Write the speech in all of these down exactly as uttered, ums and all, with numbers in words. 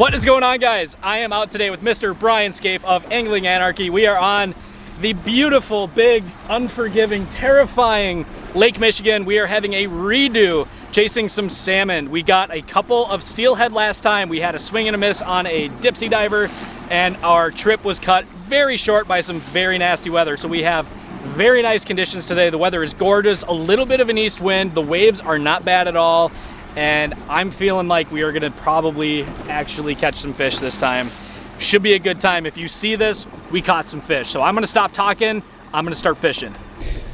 What is going on, guys? I am out today with Mister Brian Skaife of Angling Anarchy. We are on the beautiful, big, unforgiving, terrifying Lake Michigan. We are having a redo, chasing some salmon. We got a couple of steelhead last time. We had a swing and a miss on a Dipsy Diver, and our trip was cut very short by some very nasty weather. So we have very nice conditions today. The weather is gorgeous, a little bit of an east wind. The waves are not bad at all. And I'm feeling like we are gonna probably actually catch some fish this time. Should be a good time. If you see this, we caught some fish. So I'm gonna stop talking, I'm gonna start fishing.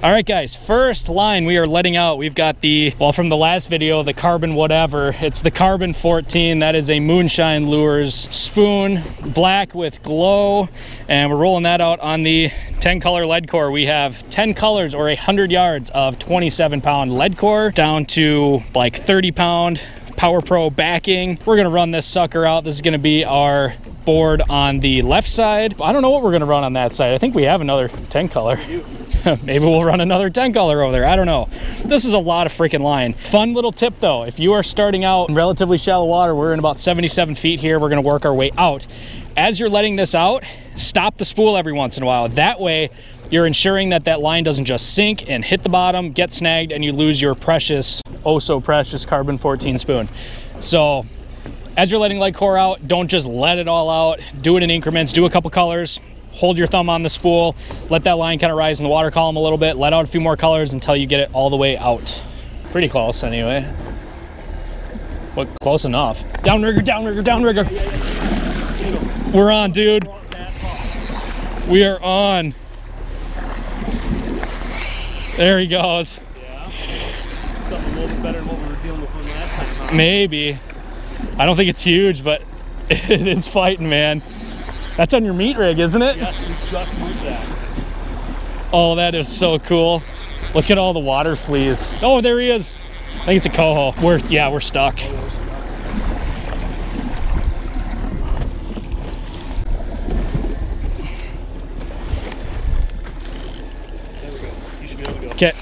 All right, guys, first line we are letting out. We've got the, well, from the last video, the carbon whatever. It's the carbon fourteen. That is a Moonshine Lures spoon, black with glow. And we're rolling that out on the ten color lead core. We have ten colors or one hundred yards of twenty-seven pound lead core down to like thirty pound Power Pro backing. We're gonna run this sucker out. This is gonna be our board on the left side. I don't know what we're gonna run on that side. I think we have another ten color. Maybe we'll run another ten color over there. I don't know. This is a lot of freaking line. Fun little tip though, if you are starting out in relatively shallow water, we're in about seventy-seven feet here. We're gonna work our way out. As you're letting this out, stop the spool every once in a while. That way, you're ensuring that that line doesn't just sink and hit the bottom, get snagged, and you lose your precious, oh so precious carbon fourteen spoon. So, as you're letting lead core out, don't just let it all out. Do it in increments, do a couple colors, hold your thumb on the spool, let that line kind of rise in the water column a little bit, let out a few more colors until you get it all the way out. Pretty close anyway. But close enough. Downrigger, downrigger, downrigger. We're on, dude. We are on. There he goes. Yeah. Something a little bit better than what we were dealing with last time, huh? Maybe. I don't think it's huge, but it is fighting, man. That's on your meat rig, isn't it? Yes, we just moved that. Oh, that is so cool. Look at all the water fleas. Oh, there he is. I think it's a coho. We're, yeah, we're stuck. Oh, we're stuck. There we go. You should be able to go. Okay.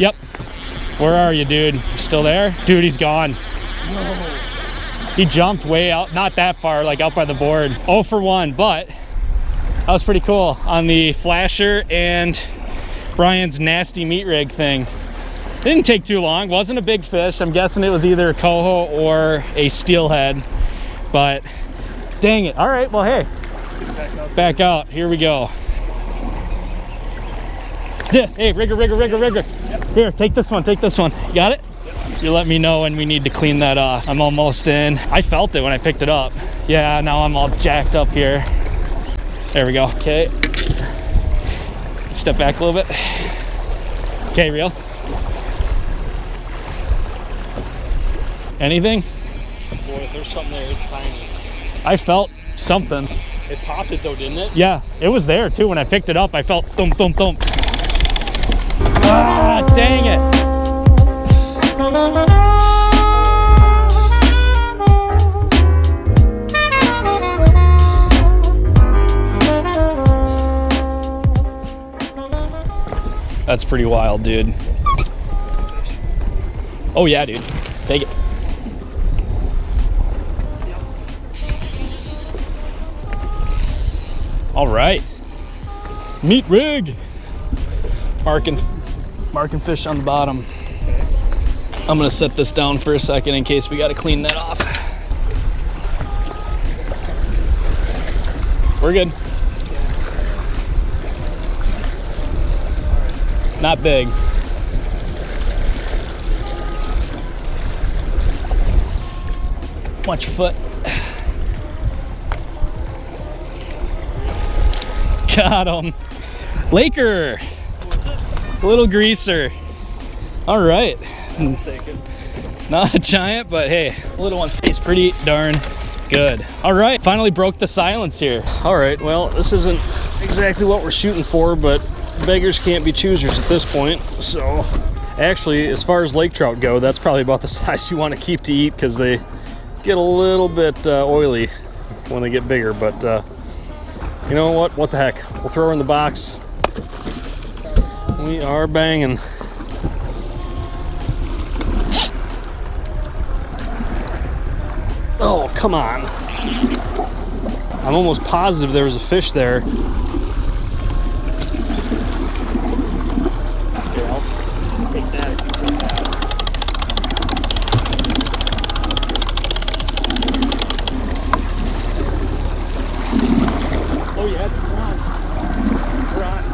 Yep. Where are you, dude? You still there? Dude, he's gone. Whoa. He jumped way out, not that far, like out by the board. oh for one, but that was pretty cool on the flasher and Brian's nasty meat rig thing. Didn't take too long, wasn't a big fish. I'm guessing it was either a coho or a steelhead, but dang it. All right, well, hey, back out. back out. Here we go. Hey, rigger, rigger, rigger, rigger. Yep. Here, take this one, take this one. You got it? You let me know when we need to clean that off. I'm almost in. I felt it when I picked it up. Yeah, now I'm all jacked up here. There we go. Okay. Step back a little bit. Okay, reel. Anything? Boy, there's something there. It's tiny. I felt something. It popped it though, didn't it? Yeah, it was there too. When I picked it up, I felt thump, thump, thump. Ah, dang it. That's pretty wild, dude. Oh yeah, dude. Take it. All right. Meat rig. Marking, marking fish on the bottom. I'm gonna set this down for a second in case we gotta clean that off. We're good. Not big. Watch your foot. Got him. Laker. Little greaser. All right. Not a giant, but hey, little ones taste pretty darn good. All right, finally broke the silence here. All right, well, this isn't exactly what we're shooting for, but beggars can't be choosers at this point. So actually, as far as lake trout go, that's probably about the size you want to keep to eat because they get a little bit uh, oily when they get bigger. But uh, you know what, what the heck, we'll throw her in the box. We are banging. Oh, come on. I'm almost positive there was a fish there.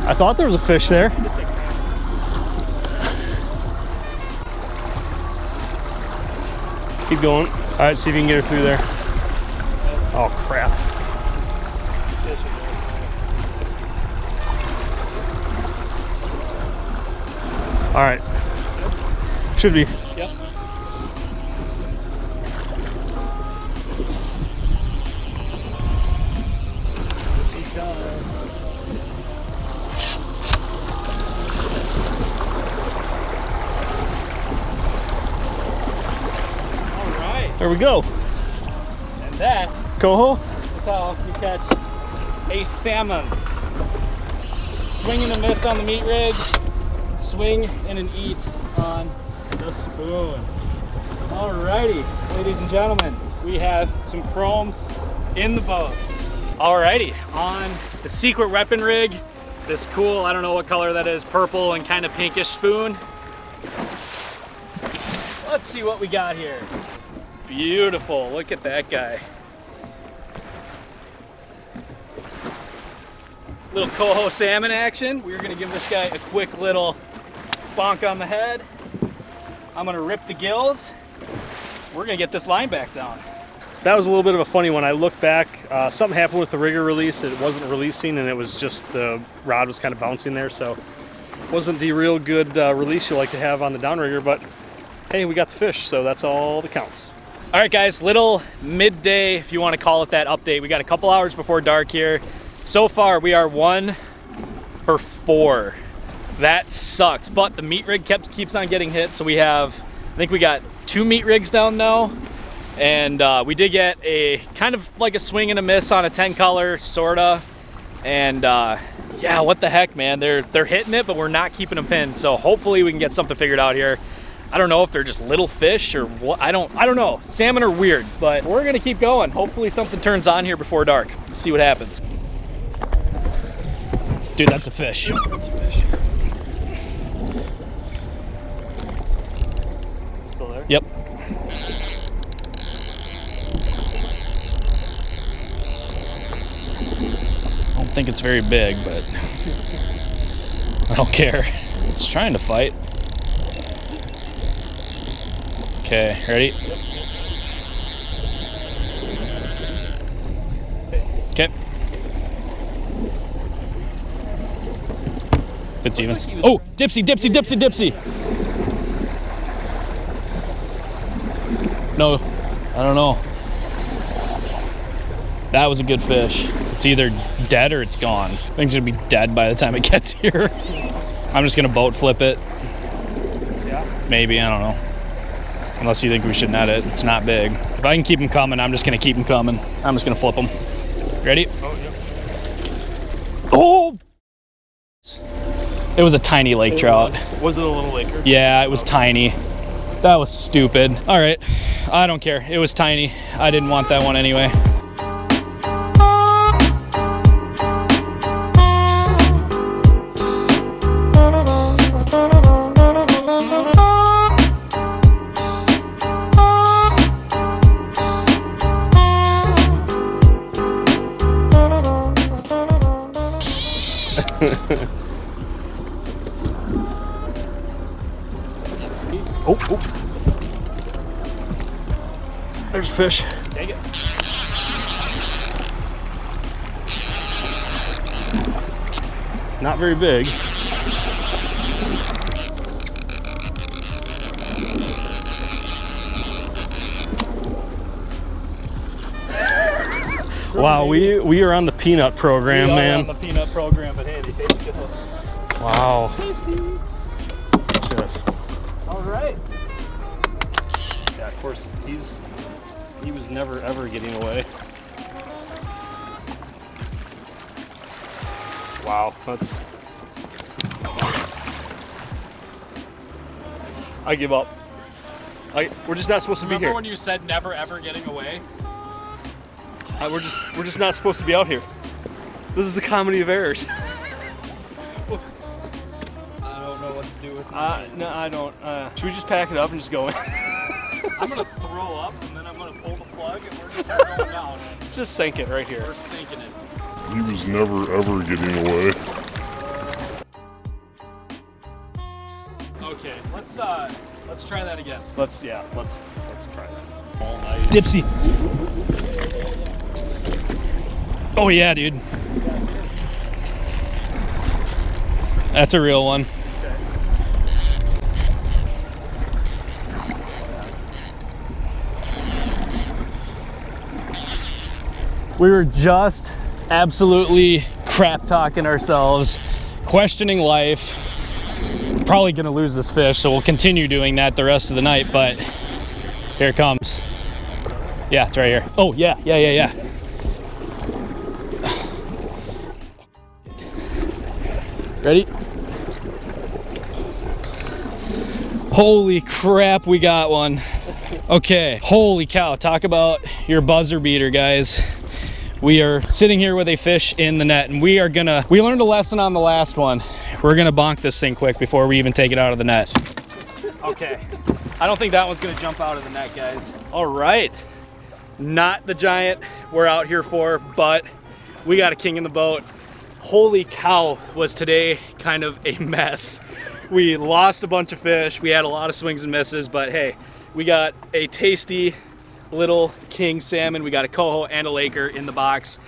I thought there was a fish there. Keep going. All right, see if you can get her through there. Oh, crap. All right. Should be. There we go. And that, coho, that's how you catch a salmon. Swing and a miss on the meat rig, swing and an eat on the spoon. Alrighty, ladies and gentlemen, we have some chrome in the boat. Alrighty, on the secret weapon rig, this cool, I don't know what color that is, purple and kind of pinkish spoon. Let's see what we got here. Beautiful, look at that guy. Little coho salmon action. We're gonna give this guy a quick little bonk on the head. I'm gonna rip the gills. We're gonna get this line back down. That was a little bit of a funny one. I look back, uh, something happened with the rigger release. It wasn't releasing and it was just the rod was kind of bouncing there. So it wasn't the real good uh, release you like to have on the downrigger, but hey, we got the fish, so that's all that counts. All right, guys, little midday, if you want to call it that, update. We got a couple hours before dark here. So far, we are one for four. That sucks, but the meat rig kept, keeps on getting hit, so we have, I think we got two meat rigs down now, and uh, we did get a kind of like a swing and a miss on a ten color, sorta, and uh, yeah, what the heck, man. They're, they're hitting it, but we're not keeping them pinned, so hopefully we can get something figured out here. I don't know if they're just little fish or what, I don't, I don't know. Salmon are weird, but we're gonna keep going. Hopefully something turns on here before dark. Let's see what happens. Dude, that's a fish. That's a fish. Still there? Yep. I don't think it's very big, but I don't care. It's trying to fight. Okay, ready? Okay. If it's even. Oh, Dipsy, Dipsy, Dipsy, Dipsy. No, I don't know. That was a good fish. It's either dead or it's gone. Things are gonna be dead by the time it gets here. I'm just gonna boat flip it. Yeah. Maybe, I don't know. Unless you think we should net it, it's not big. If I can keep them coming, I'm just gonna keep them coming. I'm just gonna flip them. Ready? Oh, yep. Oh! It was a tiny lake it trout. Was. was it a little laker? Yeah, it was oh. tiny. That was stupid. All right, I don't care. It was tiny. I didn't want that one anyway. Oh, oh, there's a fish. Dang it. Not very big. Wow, we we are on the peanut program, we are man. On the peanut program, but hey, they taste good. Wow. Tasty. Just. All right. Yeah, of course he's he was never ever getting away. Wow, that's. I give up. I, we're just not supposed to Remember be here. Remember when you said never ever getting away? I, we're just we're just not supposed to be out here. This is the comedy of errors. I don't know what to do with. Uh, no, I don't. Uh, Should we just pack it up and just go in? I'm gonna throw up and then I'm gonna pull the plug and we're just going down. Let's just sink it right here. We're sinking it. He was never ever getting away. Okay, let's uh. Let's try that again. Let's, yeah, let's let's try that. All night. Dipsy. Oh yeah, dude. That's a real one. We were just absolutely crap talking ourselves, questioning life. Probably gonna lose this fish, so we'll continue doing that the rest of the night, but here it comes. Yeah, it's right here. Oh yeah, yeah, yeah, yeah. Ready? Holy crap, we got one. Okay, holy cow, talk about your buzzer beater, guys. We are sitting here with a fish in the net, and we are gonna, we learned a lesson on the last one. We're gonna bonk this thing quick before we even take it out of the net. Okay, I don't think that one's gonna jump out of the net, guys. All right, not the giant we're out here for, but we got a king in the boat. Holy cow, was today kind of a mess. We lost a bunch of fish, we had a lot of swings and misses, but hey, we got a tasty little king salmon. We got a coho and a laker in the box.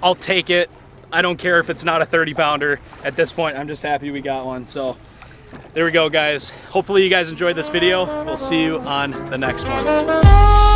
I'll take it. I don't care if it's not a thirty pounder. At this point, I'm just happy we got one. So there we go, guys. Hopefully you guys enjoyed this video. We'll see you on the next one.